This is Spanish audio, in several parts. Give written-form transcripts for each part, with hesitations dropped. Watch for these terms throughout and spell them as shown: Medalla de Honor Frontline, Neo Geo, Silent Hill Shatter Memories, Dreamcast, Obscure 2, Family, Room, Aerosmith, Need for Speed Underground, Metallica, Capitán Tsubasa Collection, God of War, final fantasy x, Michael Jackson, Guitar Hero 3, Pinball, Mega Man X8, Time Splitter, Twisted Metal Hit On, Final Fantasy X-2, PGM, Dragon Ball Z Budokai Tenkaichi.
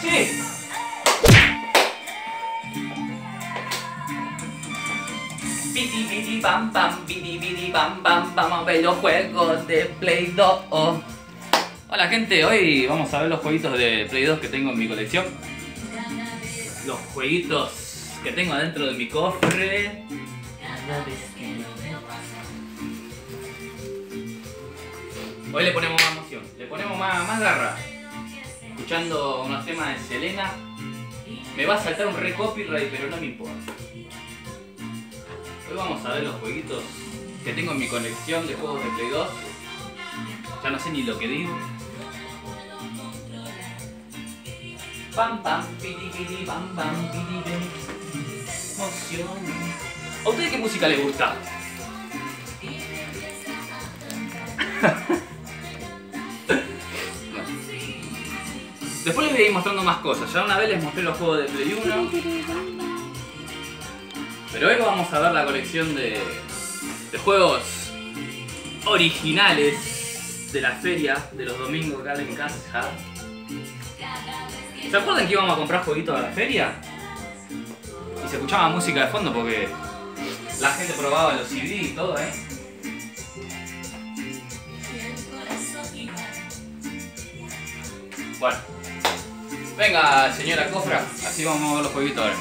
Sí. Bidi bidi bam bam, bidi bidi bam bam, vamos a ver los juegos de Play 2. Hola gente, hoy vamos a ver los jueguitos de Play 2 que tengo en mi colección. Los jueguitos que tengo adentro de mi cofre. Hoy le ponemos más emoción, le ponemos más garra. Escuchando unos temas de Selena. Me va a saltar un re-copyright, pero no me importa. Hoy vamos a ver los jueguitos que tengo en mi colección de juegos de Play 2. Ya no sé ni lo que digo. Pam pam, pidi pidi, pam pam, pidi pidi. Emoción. ¿A ustedes qué música les gusta? Después les voy a ir mostrando más cosas. Ya una vez les mostré los juegos de Play 1. Pero hoy vamos a ver la colección de juegos originales de la feria de los domingos acá en casa. ¿Se acuerdan que íbamos a comprar jueguitos a la feria? Y se escuchaba música de fondo porque la gente probaba los CD y todo, ¿eh? Bueno, venga señora cofra, así vamos a ver los jueguitos ahora.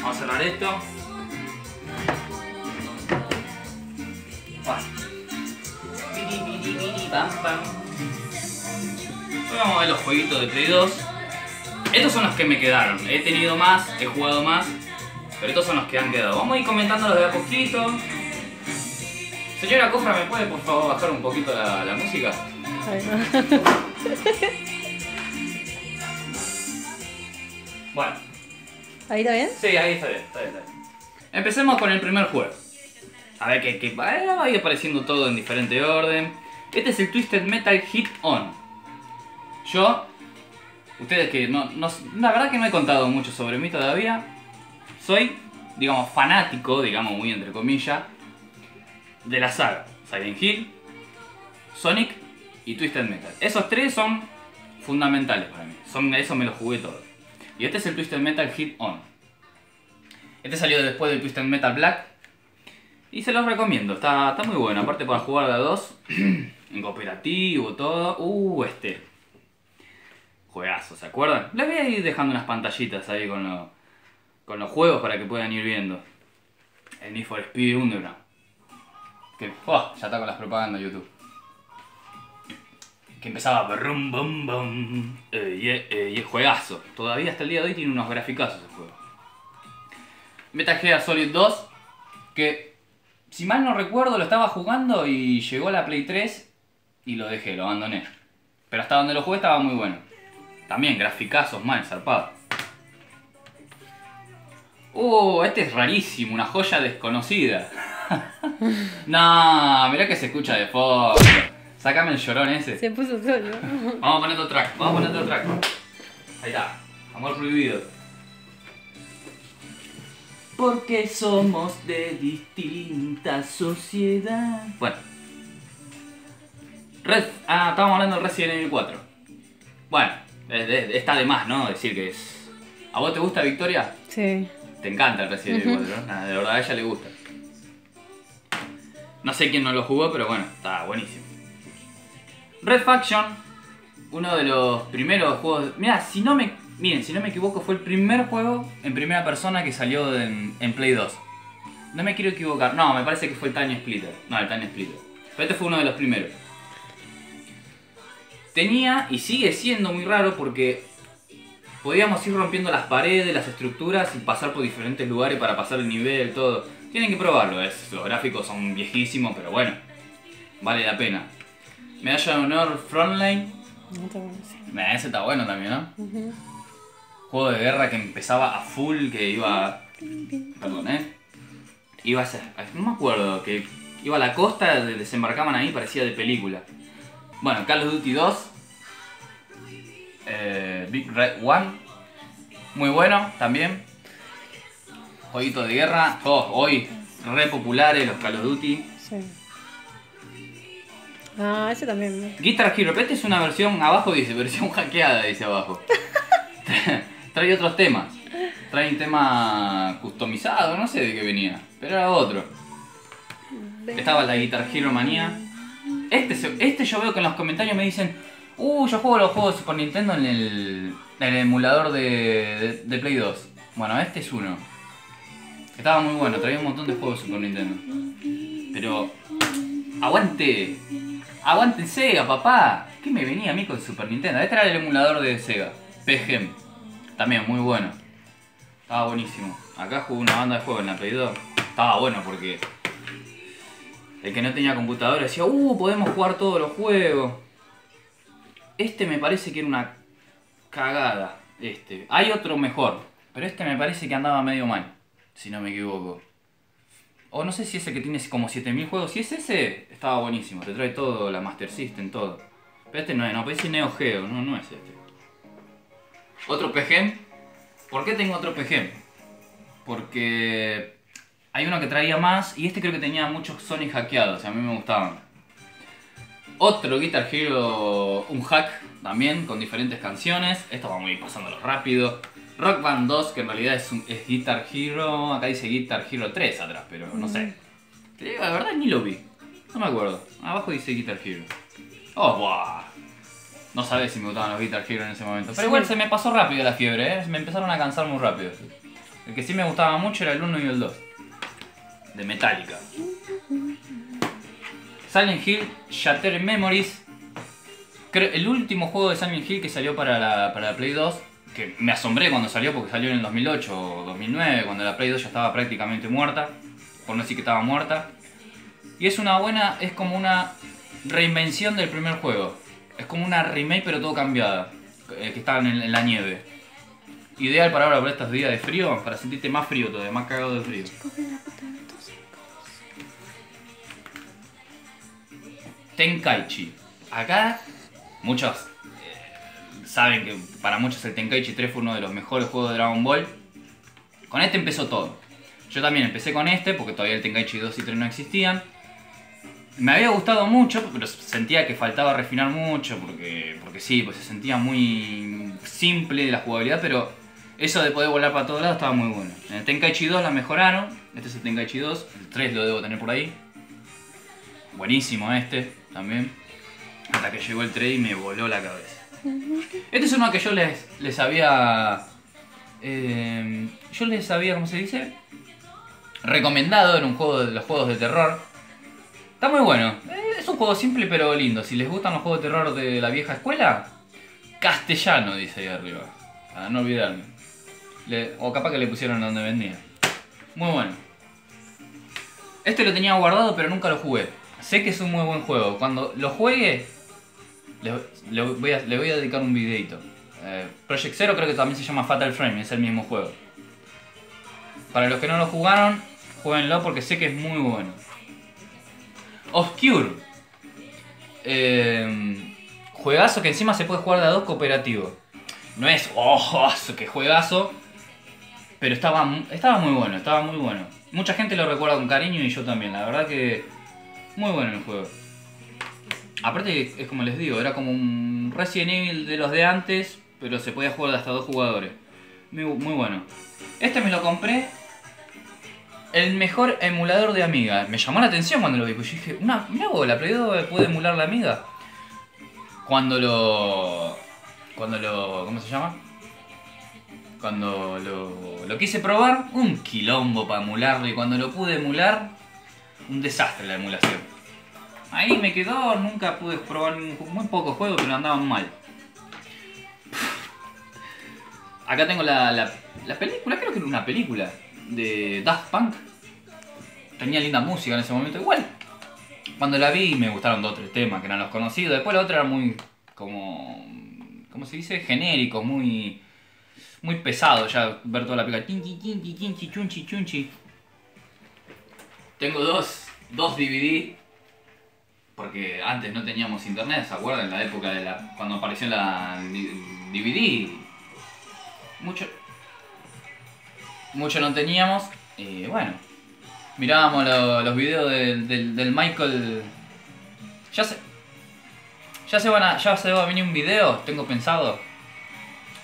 Vamos a cerrar esto. Hoy vamos a ver los jueguitos de Play 2. Estos son los que me quedaron. He tenido más, he jugado más, pero estos son los que han quedado. Vamos a ir comentándolos de a poquito. Señora cofra, ¿me puede por favor bajar un poquito la música? Bueno. ¿Ahí está bien? Sí, ahí está bien, está bien, está bien. Empecemos con el primer juego. A ver que va a ir apareciendo todo en diferente orden. Este es el Twisted Metal Hit On. Yo, ustedes que no, la verdad que no he contado mucho sobre mí todavía. Soy, digamos, fanático, digamos muy entre comillas, de la saga Silent Hill, Sonic y Twisted Metal. Esos tres son fundamentales para mí. Eso me lo jugué todo. Y este es el Twisted Metal Hit On. Este salió después del Twisted Metal Black. Y se los recomiendo. Está muy bueno. Aparte para jugar de a dos. En cooperativo, todo. Este. Juegazo, ¿se acuerdan? Les voy a ir dejando unas pantallitas ahí con los juegos para que puedan ir viendo. El Need for Speed Underground. Que ya está con las propagandas de YouTube. Que empezaba brum bum bum y es juegazo. Todavía hasta el día de hoy tiene unos graficazos el juego. Metal Gear Solid 2, que si mal no recuerdo lo estaba jugando y llegó a la Play 3 y lo dejé, lo abandoné. Pero hasta donde lo jugué estaba muy bueno. También graficazos mal, zarpado. Este es rarísimo, una joya desconocida. No, mirá que se escucha de fondo. Sácame el llorón ese. Se puso solo. Vamos a poner otro track, vamos a poner otro track. Ahí está, amor prohibido. Porque somos de distinta sociedad. Bueno. Estábamos hablando de Resident Evil 4. Bueno, está de más, ¿no? Decir que es... ¿A vos te gusta, Victoria? Sí. Te encanta el Resident Evil 4, ¿no? De verdad a ella le gusta. No sé quién no lo jugó, pero bueno, está buenísimo. Red Faction, uno de los primeros juegos... Mirá, si no me equivoco, fue el primer juego en primera persona que salió en Play 2. No me quiero equivocar. No, me parece que fue el Time Splitter. No, el Time Splitter. Pero este fue uno de los primeros. Tenía, y sigue siendo muy raro porque... podíamos ir rompiendo las paredes, las estructuras y pasar por diferentes lugares para pasar el nivel, todo. Tienen que probarlo, los gráficos son viejísimos, pero bueno. Vale la pena. Medalla de Honor Frontline. Ese está bueno también, ¿no? Uh-huh. Juego de guerra que empezaba a full, que iba... Perdón, Iba a ser... No me acuerdo, que iba a la costa, desembarcaban ahí, parecía de película. Bueno, Call of Duty 2. Big Red One. Muy bueno, también. Jueguito de guerra. Todos hoy re populares los Call of Duty. Sí. Ah, ese también. Guitar Hero, pero este es una versión, abajo dice, versión hackeada, dice abajo. Trae otros temas. Trae un tema customizado, no sé de qué venía, pero era otro. Estaba la Guitar Hero Manía. Este yo veo que en los comentarios me dicen: yo juego los juegos Super Nintendo en el emulador de Play 2. Bueno, este es uno. Estaba muy bueno, traía un montón de juegos Super Nintendo. Pero... ¡aguante! ¡Aguante Sega, papá! ¿Qué me venía a mí con Super Nintendo? Este era el emulador de Sega, PGM. También muy bueno. Estaba buenísimo. Acá jugué una banda de juegos en la Play 2. Estaba bueno porque... el que no tenía computadora decía: podemos jugar todos los juegos. Este me parece que era una cagada. Hay otro mejor, pero este me parece que andaba medio mal, si no me equivoco. O no sé si ese que tiene como 7000 juegos. Si es ese, estaba buenísimo. Te trae todo, la Master System, todo. Pero este no es, no, parece Neo Geo, no es este. Otro PGM. ¿Por qué tengo otro PGM? Porque hay uno que traía más y este creo que tenía muchos Sonic hackeados, a mí me gustaban. Otro Guitar Hero, un hack también, con diferentes canciones. Esto vamos a ir pasándolo rápido. Rock Band 2, que en realidad es Guitar Hero. Acá dice Guitar Hero 3 atrás, pero no sé. Te digo, la verdad ni lo vi. No me acuerdo. Abajo dice Guitar Hero. Buah. No sabés si me gustaban los Guitar Hero en ese momento. Pero igual se me pasó rápido la fiebre, ¿eh? Me empezaron a cansar muy rápido. El que sí me gustaba mucho era el 1 y el 2. De Metallica. Silent Hill Shatter Memories. Creo, el último juego de Silent Hill que salió para la Play 2. Que me asombré cuando salió porque salió en el 2008 o 2009, cuando la Play 2 ya estaba prácticamente muerta, por no decir que estaba muerta. Y es una buena, es como una reinvención del primer juego. Es como una remake pero todo cambiada, que estaba en la nieve. Ideal para ahora, para estos días de frío, para sentirte más frío todavía, más cagado de frío. Tenkaichi. Acá muchos saben que para muchos el Tenkaichi 3 fue uno de los mejores juegos de Dragon Ball. Con este empezó todo. Yo también empecé con este porque todavía el Tenkaichi 2 y 3 no existían. Me había gustado mucho, pero sentía que faltaba refinar mucho porque sí, pues se sentía muy simple la jugabilidad, pero eso de poder volar para todos lados estaba muy bueno. En el Tenkaichi 2 la mejoraron. Este es el Tenkaichi 2, el 3 lo debo tener por ahí. Buenísimo este también. Hasta que llegó el 3 y me voló la cabeza. Este es uno que yo les había... ¿cómo se dice? Recomendado. Era un juego de los juegos de terror. Está muy bueno. Es un juego simple pero lindo. Si les gustan los juegos de terror de la vieja escuela, castellano dice ahí arriba, para no olvidarme. O capaz que le pusieron donde vendía. Muy bueno. Este lo tenía guardado pero nunca lo jugué. Sé que es un muy buen juego. Cuando lo juegue le voy a dedicar un videito. Project Zero creo que también se llama Fatal Frame, es el mismo juego. Para los que no lo jugaron, jueguenlo porque sé que es muy bueno. Obscure. Juegazo que encima se puede jugar de a dos cooperativo. No es que juegazo, pero estaba muy bueno, estaba muy bueno. Mucha gente lo recuerda con cariño y yo también, la verdad que muy bueno el juego. Aparte es como les digo, era como un Resident Evil de los de antes, pero se podía jugar de hasta 2 jugadores. Muy bueno. Este me lo compré. El mejor emulador de Amiga. Me llamó la atención cuando lo vi, porque yo dije, mirá vos, la Play 2 puede emular la Amiga. ¿Cómo se llama? Cuando lo quise probar, un quilombo para emularlo, y cuando lo pude emular, un desastre la emulación. Ahí me quedó, nunca pude probar muy pocos juegos que no andaban mal. Acá tengo la película, creo que era una película de Daft Punk. Tenía linda música en ese momento, igual. Cuando la vi me gustaron 2 o 3 temas que eran los conocidos. Después la otra era muy como... ¿cómo se dice? Genérico, muy pesado ya ver toda la película. Chinchi, chinchi, chinchi, chunchi, chunchi. Tengo dos DVD. Porque antes no teníamos internet, ¿se acuerdan? En la época de cuando apareció la DVD. Mucho no teníamos. Y bueno, mirábamos los videos del Michael. Ya se va a venir un video, tengo pensado.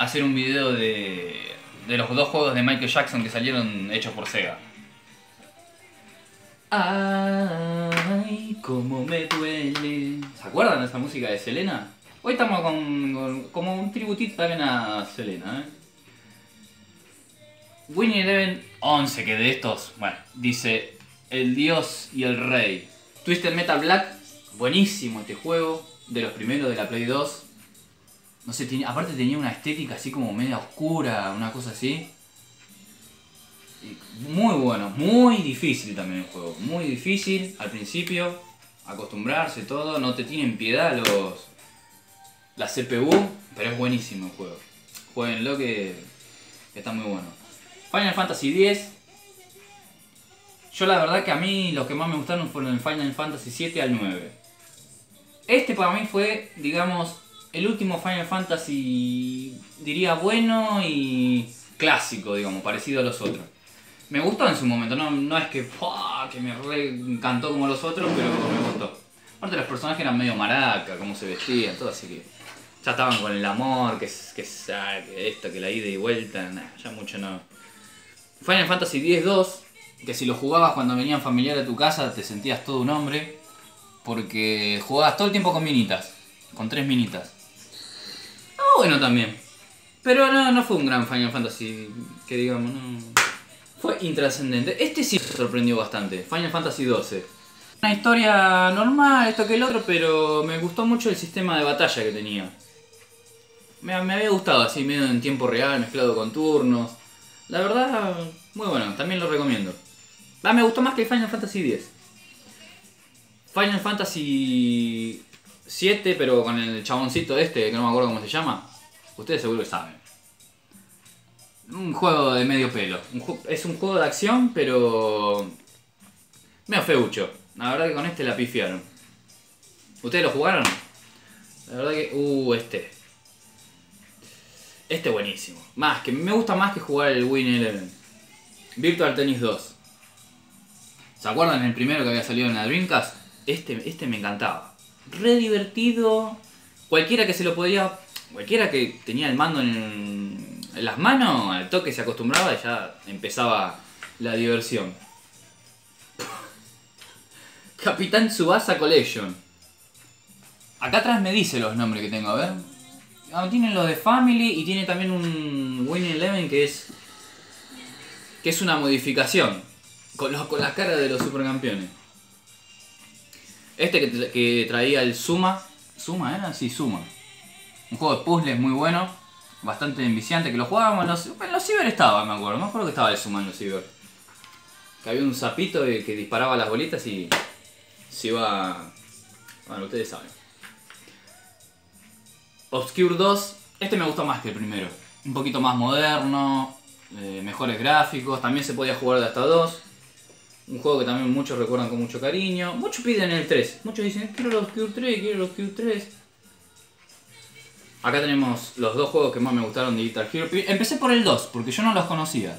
hacer un video de los dos juegos de Michael Jackson que salieron hechos por Sega. Ay, cómo me duele. ¿Se acuerdan de esa música de Selena? Hoy estamos con como un tributito también a Selena, Winnie Eleven 11, que de estos, bueno, dice el dios y el rey. Twisted Metal Black, buenísimo este juego, de los primeros de la Play 2. No sé, aparte tenía una estética así como media oscura, una cosa así. Muy bueno, muy difícil también el juego, muy difícil al principio, acostumbrarse todo, no te tienen piedad la CPU, pero es buenísimo el juego. Jueguenlo que está muy bueno. Final Fantasy X, yo la verdad que a mí los que más me gustaron fueron el Final Fantasy 7 al 9. Este para mí fue, digamos, el último Final Fantasy, diría bueno y clásico, digamos, parecido a los otros. Me gustó en su momento, no es que ¡pua! Que me re encantó como los otros, pero me gustó. Aparte los personajes eran medio maraca, cómo se vestían, todo, así que ya estaban con el amor, que esto, que la ida y vuelta, nah, ya mucho no. Final Fantasy X-2, que si lo jugabas cuando venían familiares a tu casa te sentías todo un hombre, porque jugabas todo el tiempo con minitas, con 3 minitas. Ah, bueno también, pero no fue un gran Final Fantasy, que digamos, no. Fue intrascendente. Este sí me sorprendió bastante. Final Fantasy XII. Una historia normal, esto que el otro, pero me gustó mucho el sistema de batalla que tenía. Me había gustado, así medio en tiempo real, mezclado con turnos. La verdad, muy bueno, también lo recomiendo. Ah, me gustó más que Final Fantasy X. Final Fantasy VII, pero con el chaboncito este, que no me acuerdo cómo se llama. Ustedes seguro que saben. Un juego de medio pelo, es un juego de acción pero medio feucho. La verdad que con este la pifiaron. ¿Ustedes lo jugaron? La verdad que... Este buenísimo. Más que me gusta más que jugar el Win 11. Virtual Tennis 2. ¿Se acuerdan el primero que había salido en la Dreamcast? Este me encantaba. Re divertido. Cualquiera que se lo podía... Cualquiera que tenía el mando en las manos, al toque se acostumbraba y ya empezaba la diversión. Capitán Tsubasa Collection. Acá atrás me dice los nombres que tengo, a ver. Tienen los de Family y tiene también un Winning Eleven que es una modificación con las caras de los supercampeones. Este que traía el Suma. ¿Suma era? Sí, Suma. Un juego de puzzles muy bueno. Bastante enviciante, que lo jugábamos en los ciber estaba, me acuerdo que estaba el Suma en los ciber. Que había un sapito que disparaba las bolitas y se iba... Bueno, ustedes saben. Obscure 2, este me gustó más que el primero. Un poquito más moderno, mejores gráficos, también se podía jugar de hasta 2. Un juego que también muchos recuerdan con mucho cariño. Muchos piden el 3, muchos dicen quiero el Obscure 3, quiero el Obscure 3. Acá tenemos los dos juegos que más me gustaron de Guitar Hero. Empecé por el 2, porque yo no los conocía.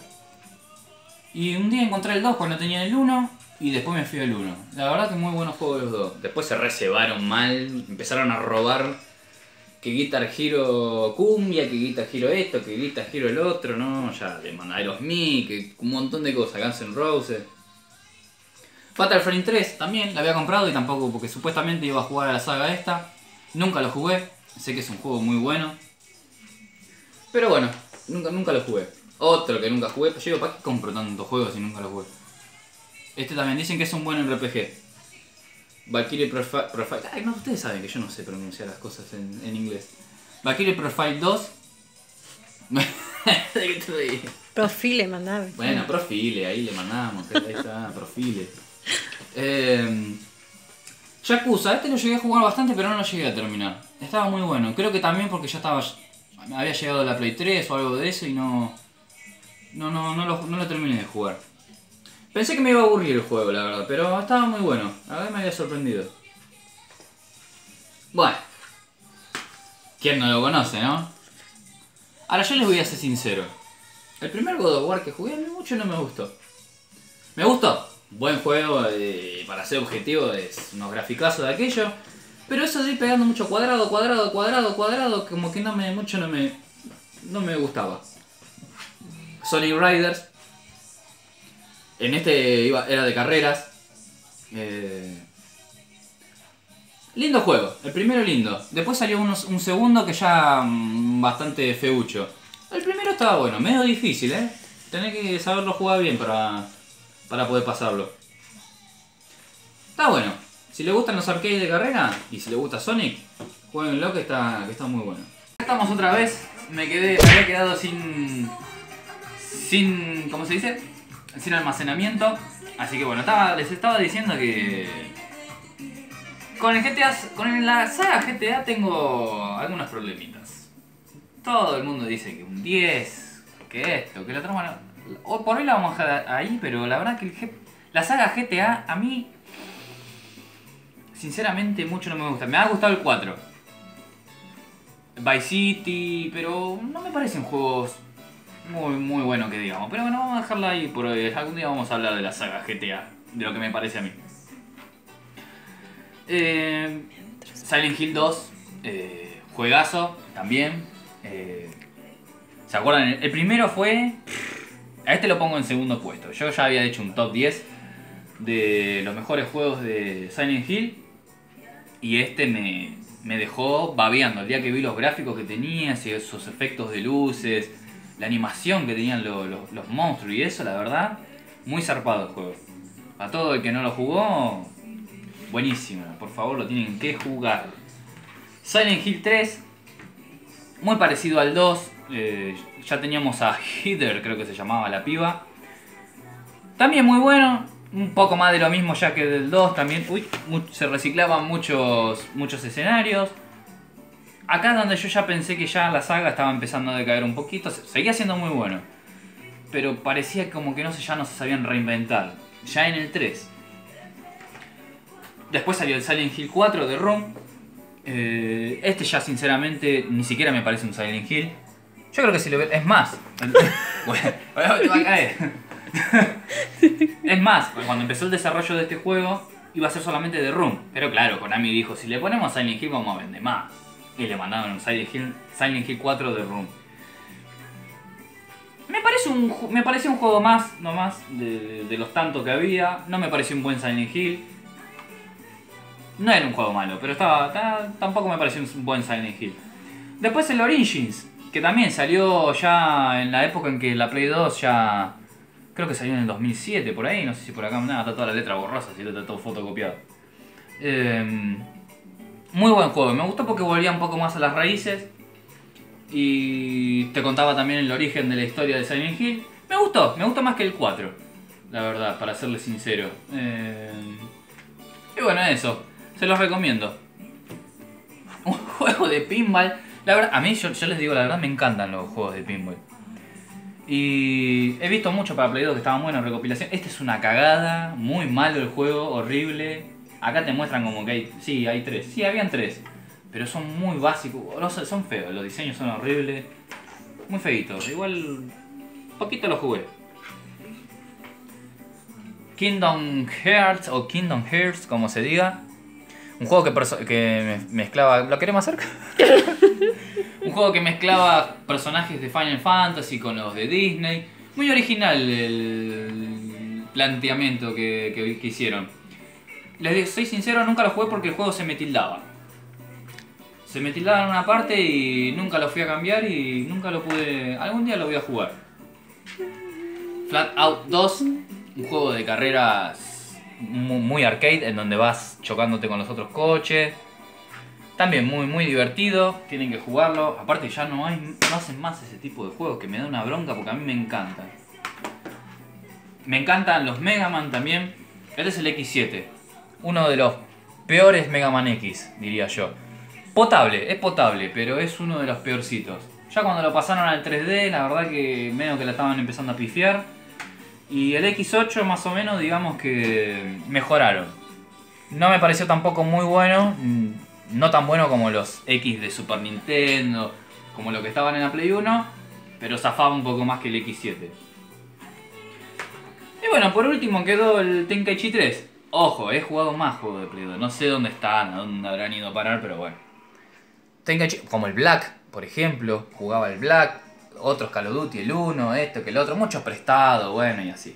Y un día encontré el 2 cuando tenía el 1, y después me fui al 1. La verdad que muy buenos juegos los dos. Después se resebaron mal, empezaron a robar que Guitar Hero cumbia, que Guitar Hero esto, que Guitar Hero el otro, no, ya le mandé a los Aerosmith, que un montón de cosas, Guns N' Roses. Fatal Frame 3 también, la había comprado y tampoco, porque supuestamente iba a jugar a la saga esta. Nunca lo jugué. Sé que es un juego muy bueno, pero bueno, nunca lo jugué. Otro que nunca jugué, pero yo digo, ¿para qué compro tantos juegos si nunca los jugué? Este también dicen que es un buen RPG. Valkyrie Profile... Ay, no, ustedes saben que yo no sé pronunciar las cosas en inglés. Valkyrie Profile 2. Profile mandaba. Bueno, Profile, ahí le mandamos, ahí está, Profile. Yakuza, este lo llegué a jugar bastante pero no lo llegué a terminar. Estaba muy bueno, creo que también porque ya estaba... Había llegado a la Play 3 o algo de eso y no lo terminé de jugar. Pensé que me iba a aburrir el juego, la verdad, pero estaba muy bueno. La verdad me había sorprendido. Bueno. ¿Quién no lo conoce, no? Ahora yo les voy a ser sincero. El primer God of War que jugué a mí mucho no me gustó. ¿Me gustó? Buen juego, para ser objetivo, es unos graficazos de aquello. Pero eso de ir pegando mucho cuadrado, como que no me... no me gustaba. Sonic Riders, en este era de carreras. Lindo juego, el primero lindo. Después salió un segundo que ya bastante feucho. El primero estaba bueno, medio difícil, tenés que saberlo jugar bien para poder pasarlo. Está bueno. Si le gustan los arcades de carrera y si le gusta Sonic, jueguenlo que está muy bueno. Estamos otra vez. Había quedado sin ¿cómo se dice? Sin almacenamiento. Así que bueno, les estaba diciendo que con el GTA, con la saga GTA tengo algunos problemitas. Todo el mundo dice que un 10, que esto, que la trama... Por hoy la vamos a dejar ahí, pero la verdad que la saga GTA a mí... sinceramente mucho no me gusta. Me ha gustado el 4. Vice City, pero no me parecen juegos muy buenos que digamos. Pero bueno, vamos a dejarla ahí por hoy. Algún día vamos a hablar de la saga GTA, de lo que me parece a mí. Silent Hill 2, juegazo también. ¿Se acuerdan? El primero fue... A este lo pongo en segundo puesto. Yo ya había hecho un top 10 de los mejores juegos de Silent Hill. Y este me dejó babeando. El día que vi los gráficos que tenía, esos efectos de luces, la animación que tenían los monstruos y eso, la verdad, muy zarpado el juego. A todo el que no lo jugó... buenísimo, por favor lo tienen que jugar. Silent Hill 3, muy parecido al 2. Ya teníamos a Heather, creo que se llamaba la piba. También muy bueno, un poco más de lo mismo ya que del 2 también. Uy, se reciclaban muchos escenarios. Acá donde yo ya pensé que ya la saga estaba empezando a decaer un poquito. Seguía siendo muy bueno, pero parecía como que ya no se sabían reinventar. Ya en el 3. Después salió el Silent Hill 4 de Room. Este ya sinceramente ni siquiera me parece un Silent Hill. Yo creo que si lo ves... Es más. Bueno, te va a caer. Es más, cuando empezó el desarrollo de este juego iba a ser solamente de Room. Pero claro, Konami dijo, si le ponemos Silent Hill vamos a vender más. Y le mandaron un Silent Hill 4 de Room. Me parece un juego más, nomás, de los tantos que había. No me pareció un buen Silent Hill. No era un juego malo, pero tampoco me pareció un buen Silent Hill. Después el Origins, que también salió ya en la época en que la Play 2 ya... Creo que salió en el 2007, por ahí. No sé si por acá nada, está toda la letra borrosa, si está todo fotocopiado. Muy buen juego, me gustó porque volvía un poco más a las raíces. Y te contaba también el origen de la historia de Silent Hill. Me gustó más que el 4, la verdad, para serles sincero. Y bueno, eso. Se los recomiendo. Un juego de pinball. La verdad, a mí, yo les digo la verdad, me encantan los juegos de pinball. Y he visto mucho para Play 2 que estaban buenos en recopilación. Este es una cagada. Muy malo el juego, horrible. Acá te muestran como que hay... Sí, hay tres. Sí, habían tres. Pero son muy básicos. Son feos, los diseños son horribles. Muy feitos. Igual, poquito los jugué. Kingdom Hearts o Kingdom Hearts, como se diga. Un juego que mezclaba... ¿Lo querés más cerca? Un juego que mezclaba personajes de Final Fantasy con los de Disney. Muy original el planteamiento que hicieron. Les soy sincero, nunca lo jugué porque el juego se me tildaba. Se me tildaba en una parte y nunca lo fui a cambiar y nunca lo pude... Algún día lo voy a jugar. Flat Out 2, un juego de carreras... muy arcade, en donde vas chocándote con los otros coches. También muy divertido, tienen que jugarlo. Aparte ya no hacen más ese tipo de juegos, que me da una bronca porque a mí me encantan. Me encantan los Mega Man también. Este es el X7, uno de los peores Mega Man X, diría yo. Potable, es potable, pero es uno de los peorcitos. Ya cuando lo pasaron al 3D, la verdad que medio que la estaban empezando a pifiar. Y el X8 más o menos, digamos que mejoraron. No me pareció tampoco muy bueno. No tan bueno como los X de Super Nintendo, como los que estaban en la Play 1. Pero zafaba un poco más que el X7. Y bueno, por último quedó el Tenkaichi 3. Ojo, he jugado más juegos de Play 2. No sé dónde están, a dónde habrán ido a parar, pero bueno. Tenkaichi, como el Black, por ejemplo. Jugaba el Black. otros Call of Duty, el 1, esto, que el otro, muchos prestados, bueno, y así.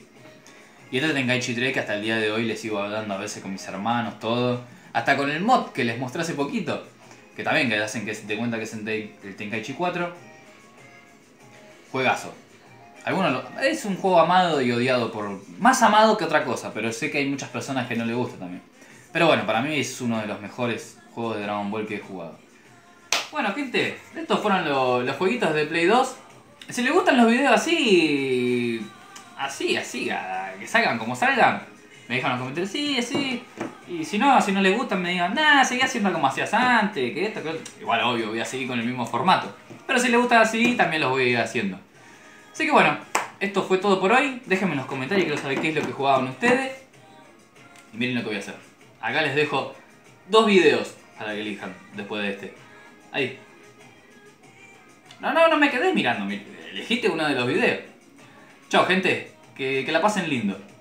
Y este Tenkaichi 3 que hasta el día de hoy le sigo hablando a veces con mis hermanos, todo. Hasta con el mod que les mostré hace poquito, que también que hacen que se te cuenta que es el Tenkaichi 4. Juegazo. Es un juego amado y odiado por... Más amado que otra cosa, pero sé que hay muchas personas que no le gusta también. Pero bueno, para mí es uno de los mejores juegos de Dragon Ball que he jugado. Bueno, gente, estos fueron los jueguitos de Play 2. Si les gustan los videos así, que salgan como salgan, me dejan en los comentarios, sí. Y si no les gustan, me digan, nah, seguí haciendo como hacías antes, que esto, que otro. Igual, obvio, voy a seguir con el mismo formato. Pero si les gustan así, también los voy a ir haciendo. Así que bueno, esto fue todo por hoy. Déjenme en los comentarios que lo sabéis qué es lo que jugaban ustedes. Y miren lo que voy a hacer. Acá les dejo dos videos para que elijan después de este. Ahí. No me quedé mirando. Elegiste uno de los videos. Chao, gente. Que la pasen lindo.